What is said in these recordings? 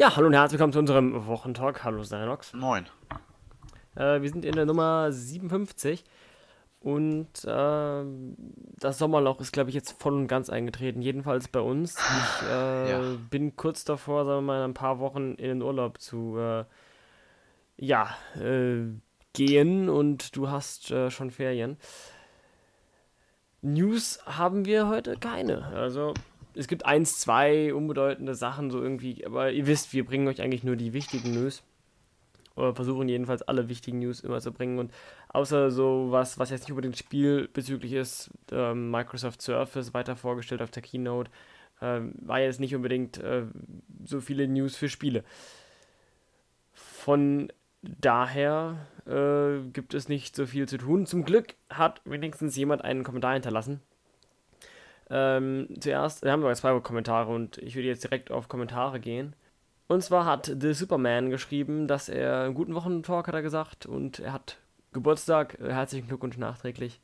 Ja, hallo und herzlich willkommen zu unserem Wochentalk. Hallo Serinox. Moin. Wir sind in der Nummer 57 und das Sommerloch ist, glaube ich, jetzt voll und ganz eingetreten. Jedenfalls bei uns. Ich bin kurz davor, sagen wir mal, ein paar Wochen in den Urlaub zu gehen und du hast schon Ferien. News haben wir heute keine. Also es gibt 1, 2 unbedeutende Sachen so irgendwie, aber ihr wisst, wir bringen euch eigentlich nur die wichtigen News. Oder versuchen jedenfalls alle wichtigen News immer zu bringen. Und außer so was jetzt nicht über den Spiel bezüglich ist, Microsoft Surface weiter vorgestellt auf der Keynote, war jetzt nicht unbedingt so viele News für Spiele. Von daher gibt es nicht so viel zu tun. Zum Glück hat wenigstens jemand einen Kommentar hinterlassen. Zuerst haben wir 2 Kommentare und ich würde jetzt direkt auf Kommentare gehen. Und zwar hat The Superman geschrieben, dass er einen guten Wochentalk hat er gesagt und er hat Geburtstag. Herzlichen Glückwunsch nachträglich.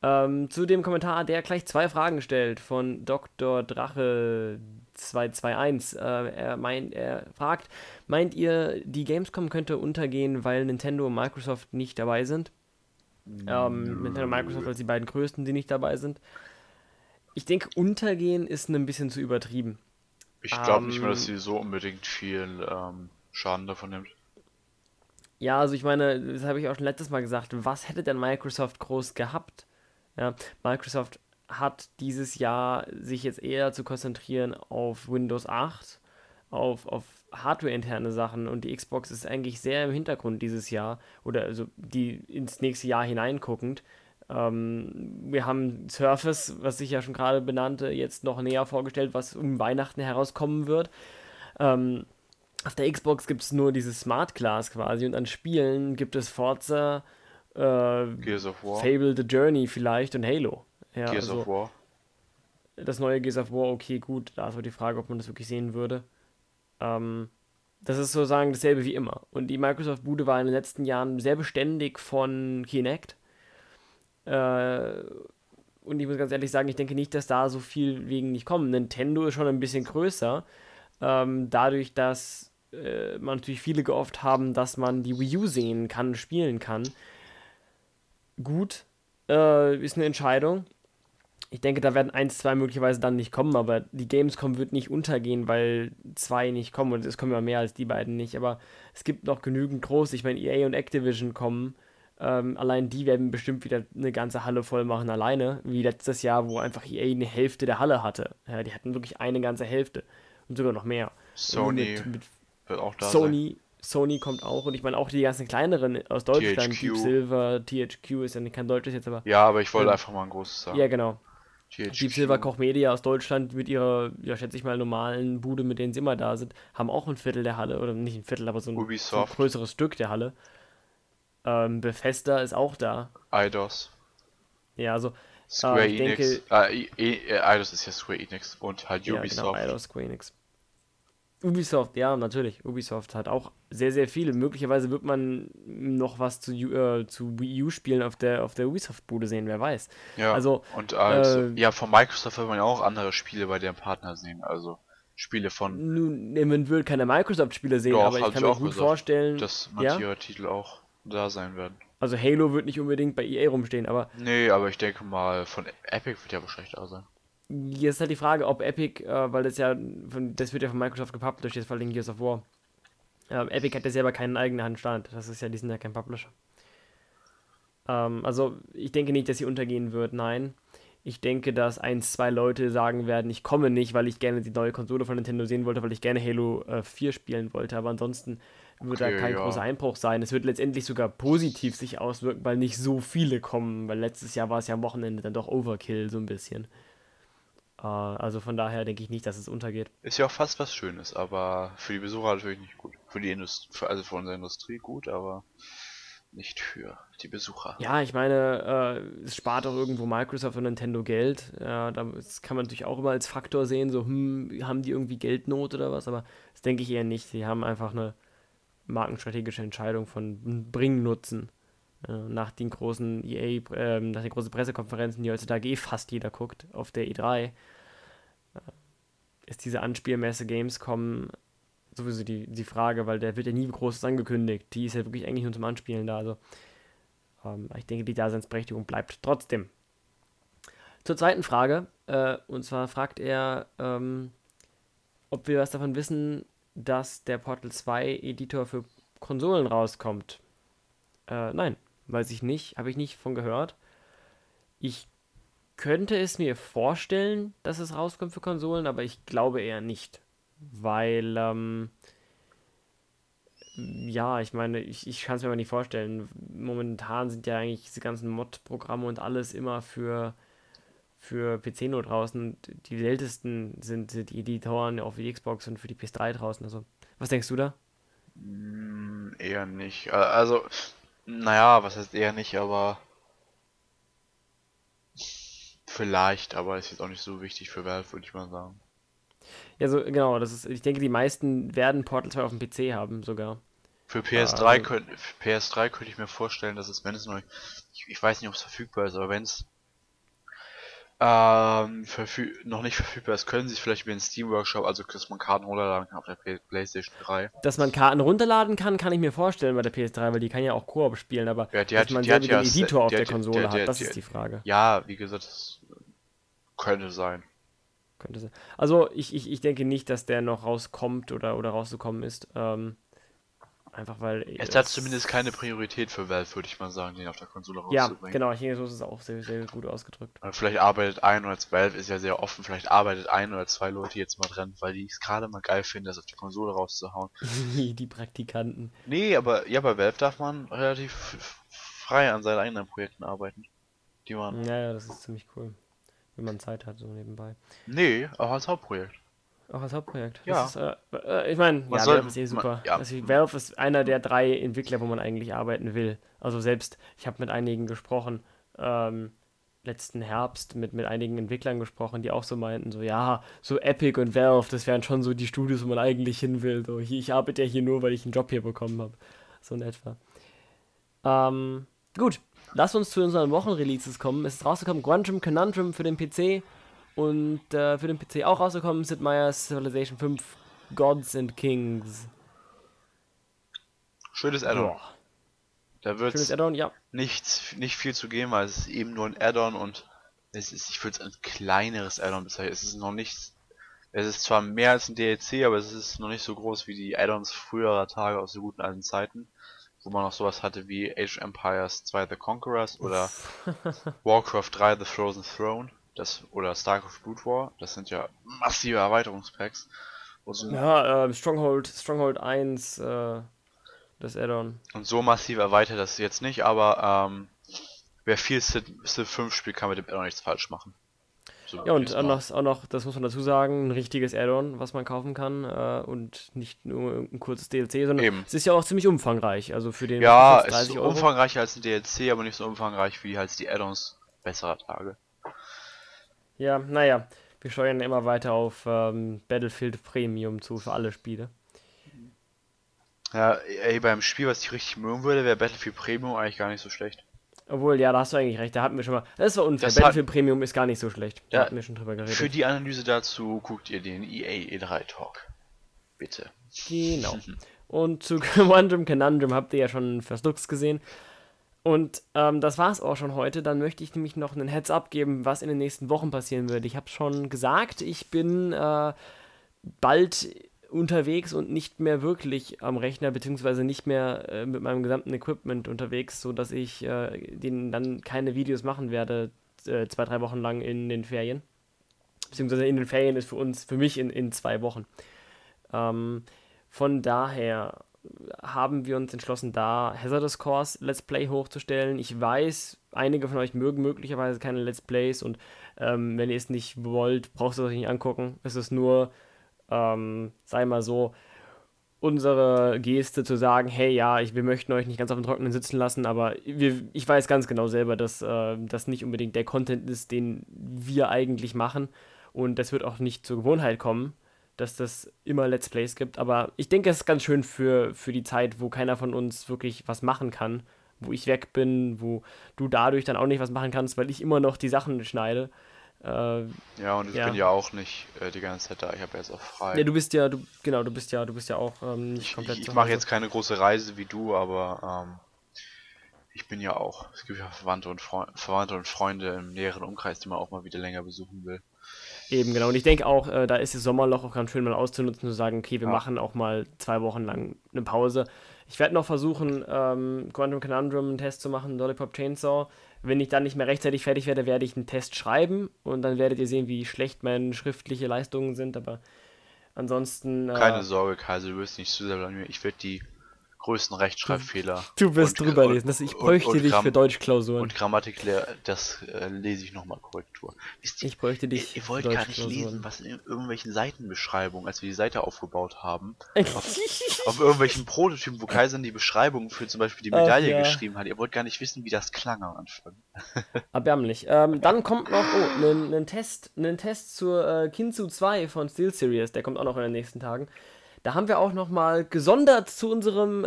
Zu dem Kommentar, der gleich 2 Fragen stellt von Dr. Drache 221. Er fragt, meint ihr, die Gamescom könnte untergehen, weil Nintendo und Microsoft nicht dabei sind? Nintendo und Microsoft als die beiden größten, die nicht dabei sind. Ich denke, untergehen ist ein bisschen zu übertrieben. Ich glaube nicht mehr, dass sie so unbedingt viel Schaden davon nimmt. Ja, also ich meine, das habe ich auch schon letztes Mal gesagt, was hätte denn Microsoft groß gehabt? Ja, Microsoft hat dieses Jahr sich jetzt eher zu konzentrieren auf Windows 8, auf Hardware-interne Sachen und die Xbox ist eigentlich sehr im Hintergrund dieses Jahr oder also die ins nächste Jahr hineinguckend. Wir haben Surface, was ich ja schon gerade benannte, jetzt noch näher vorgestellt, was um Weihnachten herauskommen wird. Auf der Xbox gibt es nur dieses Smart Glass quasi und an Spielen gibt es Forza, Gears of War. Fable the Journey vielleicht und Halo. Ja, Gears of War. Das neue Gears of War, okay, gut, da ist aber die Frage, ob man das wirklich sehen würde. Das ist sozusagen dasselbe wie immer. Und die Microsoft-Bude war in den letzten Jahren sehr beständig von Kinect. Und ich muss ganz ehrlich sagen, ich denke nicht, dass da so viel wegen nicht kommen. Nintendo ist schon ein bisschen größer, dadurch, dass man natürlich viele gehofft haben, dass man die Wii U sehen kann, spielen kann. Gut, ist eine Entscheidung. Ich denke, da werden 1, 2 möglicherweise dann nicht kommen, aber die Gamescom wird nicht untergehen, weil 2 nicht kommen und es kommen ja mehr als die beiden nicht, aber es gibt noch genügend groß. Ich meine, EA und Activision kommen. Allein die werden bestimmt wieder eine ganze Halle voll machen alleine, wie letztes Jahr, wo einfach EA eine Hälfte der Halle hatte. Ja, die hatten wirklich eine ganze Hälfte und sogar noch mehr. Sony wird auch da sein. Sony kommt auch und ich meine auch die ganzen kleineren aus Deutschland, THQ. Deep Silver, THQ ist ja kein deutsches jetzt, aber... Ja, aber ich wollte einfach mal ein großes sagen. Ja, genau. THQ. Deep Silver, Koch Media aus Deutschland mit ihrer, ja schätze ich mal, normalen Bude, mit denen sie immer da sind, haben auch ein Viertel der Halle, oder nicht ein Viertel, aber so ein größeres Stück der Halle. Bethesda ist auch da. Eidos. Ja, also Square Enix. Eidos ist ja Square Enix und halt Ubisoft. Ja, genau, Eidos, Square Enix. Ubisoft, ja, natürlich. Ubisoft hat auch sehr, sehr viele. Möglicherweise wird man noch was zu Wii U Spielen auf der Ubisoft-Bude sehen, wer weiß. Ja, also, und von Microsoft wird man ja auch andere Spiele bei deren Partner sehen, also Spiele von... Nun, man will keine Microsoft-Spiele sehen, doch, aber ich kann mir gut vorstellen... dass manche Titel auch da sein werden. Also Halo wird nicht unbedingt bei EA rumstehen, aber... Nee, aber ich denke mal, von Epic wird ja wahrscheinlich da sein. Jetzt ist halt die Frage, ob Epic, weil das wird ja von Microsoft gepublished, jetzt vor allem Gears of War. Epic hat ja selber keinen eigenen Stand, das ist ja, die sind ja kein Publisher. Also ich denke nicht, dass sie untergehen wird, nein. Ich denke, dass 1, 2 Leute sagen werden, ich komme nicht, weil ich gerne die neue Konsole von Nintendo sehen wollte, weil ich gerne Halo 4 spielen wollte, aber ansonsten... wird da kein großer Einbruch sein. Es wird letztendlich sogar positiv sich auswirken, weil nicht so viele kommen, weil letztes Jahr war es ja am Wochenende dann doch Overkill so ein bisschen. Also von daher denke ich nicht, dass es untergeht. Ist ja auch fast was Schönes, aber für die Besucher natürlich nicht gut. Für die Industrie, also für unsere Industrie gut, aber nicht für die Besucher. Ja, ich meine, es spart auch irgendwo Microsoft und Nintendo Geld. Das kann man natürlich auch immer als Faktor sehen, so, haben die irgendwie Geldnot oder was, aber das denke ich eher nicht. Die haben einfach eine markenstrategische Entscheidung von Bring-Nutzen. Nach den großen nach den großen Pressekonferenzen, die heutzutage fast jeder guckt, auf der E3, ist diese Anspielmesse Gamescom sowieso die Frage, weil der wird ja nie Großes angekündigt. Die ist ja wirklich eigentlich nur zum Anspielen da. Also ich denke, die Daseinsberechtigung bleibt trotzdem. Zur zweiten Frage, und zwar fragt er, ob wir was davon wissen, dass der Portal 2 Editor für Konsolen rauskommt. Nein, weiß ich nicht, habe ich nicht von gehört. Ich könnte es mir vorstellen, dass es rauskommt für Konsolen, aber ich glaube eher nicht. Weil, ja, ich meine, ich kann es mir aber nicht vorstellen. Momentan sind ja eigentlich diese ganzen Mod-Programme und alles immer für PC nur draußen. Die ältesten sind die Editoren auf die Xbox und für die PS3 draußen. Also, was denkst du da? Eher nicht. Also, naja, was heißt eher nicht, aber vielleicht, aber ist jetzt auch nicht so wichtig für Valve, würde ich mal sagen. Ja, so, genau, das ist, ich denke, die meisten werden Portal 2 auf dem PC haben sogar. Für PS3 könnte ich mir vorstellen, dass es, wenn es noch, ich weiß nicht, ob es verfügbar ist, aber wenn es noch nicht verfügbar ist, können sie es vielleicht über den Steam Workshop, also dass man Karten runterladen kann auf der PlayStation 3. Dass man Karten runterladen kann ich mir vorstellen bei der PS3, weil die kann ja auch Koop spielen, aber ja, dass man den Editor auf der Konsole hat, das ist die Frage. Ja, wie gesagt, das könnte sein. Also ich denke nicht, dass der noch rauskommt oder rausgekommen ist. Einfach weil... Es hat zumindest keine Priorität für Valve, würde ich mal sagen, den auf der Konsole rauszubringen. Ja, genau, ich denke, so ist es auch sehr, sehr gut ausgedrückt. Aber vielleicht arbeitet Valve ist ja sehr offen, vielleicht arbeitet 1 oder 2 Leute jetzt mal dran, weil die es gerade mal geil finden, das auf die Konsole rauszuhauen. Die Praktikanten. Nee, aber ja, bei Valve darf man relativ frei an seinen eigenen Projekten arbeiten. Die man... Ja, das ist ziemlich cool. Wenn man Zeit hat, so nebenbei. Nee, auch als Hauptprojekt. Auch als Hauptprojekt? Ja. Das ist, ich meine, ja, Valve ist eh super. Ja. Also, Valve ist einer der 3 Entwickler, wo man eigentlich arbeiten will. Also selbst, ich habe mit einigen gesprochen, letzten Herbst mit einigen Entwicklern gesprochen, die auch so meinten, so ja, so Epic und Valve, das wären schon so die Studios, wo man eigentlich hin will. So, ich arbeite ja hier nur, weil ich einen Job hier bekommen habe. So in etwa. Gut. Lass uns zu unseren Wochenreleases kommen. Es ist rausgekommen, Quantum Conundrum für den PC und für den PC auch rausgekommen, Sid Meiers Civilization 5 Gods and Kings. Schönes Add-on. Oh. Da wird es ja nicht viel zu geben, weil es ist eben nur ein Add-on und es ist, ich würde es ein kleineres Add-on bezeichnen. Es ist noch nichts. Es ist zwar mehr als ein DLC, aber es ist noch nicht so groß wie die Add-ons früherer Tage aus den guten alten Zeiten, wo man noch sowas hatte wie Age of Empires 2 The Conquerors oder Warcraft 3 The Frozen Throne oder Starcraft Brood War. Das sind ja massive Erweiterungspacks. So ja, Stronghold 1, das Add-on. Und so massiv erweitert das jetzt nicht, aber wer viel Civ 5 spielt, kann mit dem Add-on nichts falsch machen. So ja, und auch noch, das muss man dazu sagen, ein richtiges Add-on, was man kaufen kann und nicht nur ein kurzes DLC, sondern eben. Es ist ja auch ziemlich umfangreich, also für den ja, es ist umfangreicher als ein DLC, aber nicht so umfangreich wie halt die Add-ons besserer Tage. Ja, naja, wir steuern immer weiter auf Battlefield Premium zu für alle Spiele. Ja, ey, beim Spiel, was ich richtig mögen würde, wäre Battlefield Premium eigentlich gar nicht so schlecht. Obwohl, ja, da hast du eigentlich recht, da hatten wir schon mal... Das war unfair, Battlefield Premium ist gar nicht so schlecht. Da hatten wir schon drüber geredet. Für die Analyse dazu guckt ihr den EA E3 Talk. Bitte. Genau. Und zu Quantum Conundrum habt ihr ja schon First Looks gesehen. Und das war's auch schon heute. Dann möchte ich nämlich noch einen Heads-Up geben, was in den nächsten Wochen passieren wird. Ich habe schon gesagt, ich bin bald unterwegs und nicht mehr wirklich am Rechner, beziehungsweise nicht mehr mit meinem gesamten Equipment unterwegs, sodass ich dann keine Videos machen werde, 2-3 Wochen lang in den Ferien. Beziehungsweise in den Ferien ist für mich in 2 Wochen. Von daher haben wir uns entschlossen, da Hazardous Course Let's Play hochzustellen. Ich weiß, einige von euch mögen möglicherweise keine Let's Plays und wenn ihr es nicht wollt, braucht ihr es euch nicht angucken. Es ist nur... sei mal so, unsere Geste zu sagen, hey, ja, wir möchten euch nicht ganz auf dem Trockenen sitzen lassen, aber ich weiß ganz genau selber, dass das nicht unbedingt der Content ist, den wir eigentlich machen und das wird auch nicht zur Gewohnheit kommen, dass das immer Let's Plays gibt, aber ich denke, es ist ganz schön für die Zeit, wo keiner von uns wirklich was machen kann, wo ich weg bin, wo du dadurch dann auch nicht was machen kannst, weil ich immer noch die Sachen schneide, Ja, und ich bin ja auch nicht die ganze Zeit da, ich habe jetzt auch frei. Ja, du bist ja, du bist ja auch nicht komplett. Ich mache jetzt keine große Reise wie du, aber ich bin ja auch. Es gibt ja Verwandte und Freunde im näheren Umkreis, die man auch mal wieder länger besuchen will. Eben, genau. Und ich denke auch, da ist das Sommerloch auch ganz schön mal auszunutzen, zu sagen, okay, wir machen auch mal 2 Wochen lang eine Pause. Ich werde noch versuchen, Quantum Conundrum einen Test zu machen, Lollipop Chainsaw. Wenn ich dann nicht mehr rechtzeitig fertig werde, werde ich einen Test schreiben und dann werdet ihr sehen, wie schlecht meine schriftliche Leistungen sind, aber ansonsten... Keine Sorge, Kaiser, du wirst nicht zu sehr blamieren. Ich werde die größten Rechtschreibfehler... Du wirst drüber lesen, ich bräuchte dich für Deutschklausuren. Und Grammatik, das lese ich nochmal Korrektur. Ich bräuchte dich. Ihr wollt gar nicht lesen, was in irgendwelchen Seitenbeschreibungen, als wir die Seite aufgebaut haben, auf irgendwelchen Prototypen, wo Kaiser die Beschreibung für zum Beispiel die Medaille geschrieben hat. Ihr wollt gar nicht wissen, wie das klang am Anfang. Erbärmlich. Dann kommt noch einen Test zur Kinzu 2 von SteelSeries, der kommt auch noch in den nächsten Tagen. Da haben wir auch nochmal gesondert zu unserem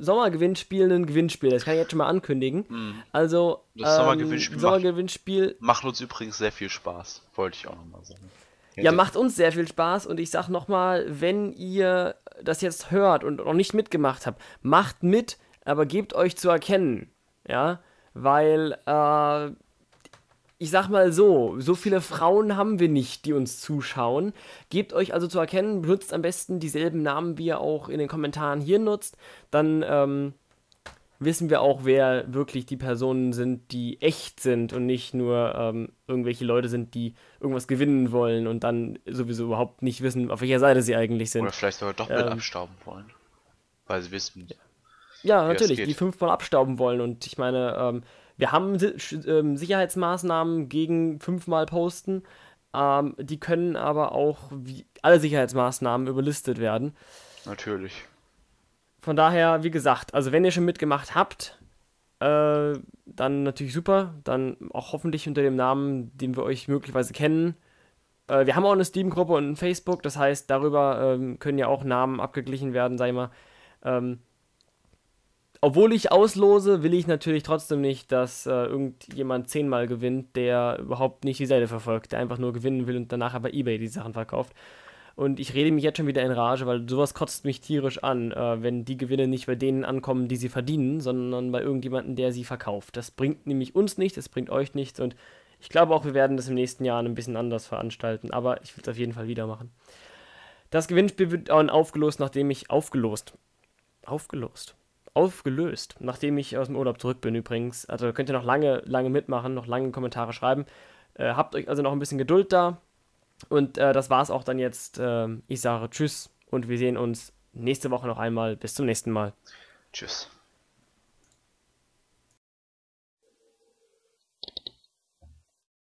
Sommergewinnspiel ein Gewinnspiel. Das kann ich jetzt schon mal ankündigen. Also, das Sommergewinnspiel macht uns übrigens sehr viel Spaß. Wollte ich auch nochmal sagen. Ja, macht uns sehr viel Spaß. Und ich sag nochmal, wenn ihr das jetzt hört und noch nicht mitgemacht habt, macht mit, aber gebt euch zu erkennen. Ja, weil... ich sag mal so viele Frauen haben wir nicht, die uns zuschauen. Gebt euch also zu erkennen, benutzt am besten dieselben Namen, wie ihr auch in den Kommentaren hier nutzt. Dann wissen wir auch, wer wirklich die Personen sind, die echt sind und nicht nur irgendwelche Leute sind, die irgendwas gewinnen wollen und dann sowieso überhaupt nicht wissen, auf welcher Seite sie eigentlich sind. Oder vielleicht sogar doch mit abstauben wollen, weil sie wissen. Ja, natürlich, die 5-mal abstauben wollen und ich meine... wir haben Sicherheitsmaßnahmen gegen 5-mal posten, die können aber auch wie alle Sicherheitsmaßnahmen überlistet werden. Natürlich. Von daher, wie gesagt, also wenn ihr schon mitgemacht habt, dann natürlich super, dann auch hoffentlich unter dem Namen, den wir euch möglicherweise kennen. Wir haben auch eine Steam-Gruppe und ein Facebook, das heißt, darüber können ja auch Namen abgeglichen werden, sag ich mal. Obwohl ich auslose, will ich natürlich trotzdem nicht, dass irgendjemand 10-mal gewinnt, der überhaupt nicht die Seite verfolgt, der einfach nur gewinnen will und danach aber eBay die Sachen verkauft. Und ich rede mich jetzt schon wieder in Rage, weil sowas kotzt mich tierisch an, wenn die Gewinne nicht bei denen ankommen, die sie verdienen, sondern bei irgendjemandem, der sie verkauft. Das bringt nämlich uns nichts, das bringt euch nichts und ich glaube auch, wir werden das im nächsten Jahr ein bisschen anders veranstalten, aber ich will es auf jeden Fall wieder machen. Das Gewinnspiel wird auch aufgelost, nachdem ich aufgelöst, nachdem ich aus dem Urlaub zurück bin übrigens. Also könnt ihr noch lange mitmachen, noch lange Kommentare schreiben. Habt euch also noch ein bisschen Geduld da. Und das war's auch dann jetzt. Ich sage Tschüss und wir sehen uns nächste Woche noch einmal. Bis zum nächsten Mal. Tschüss.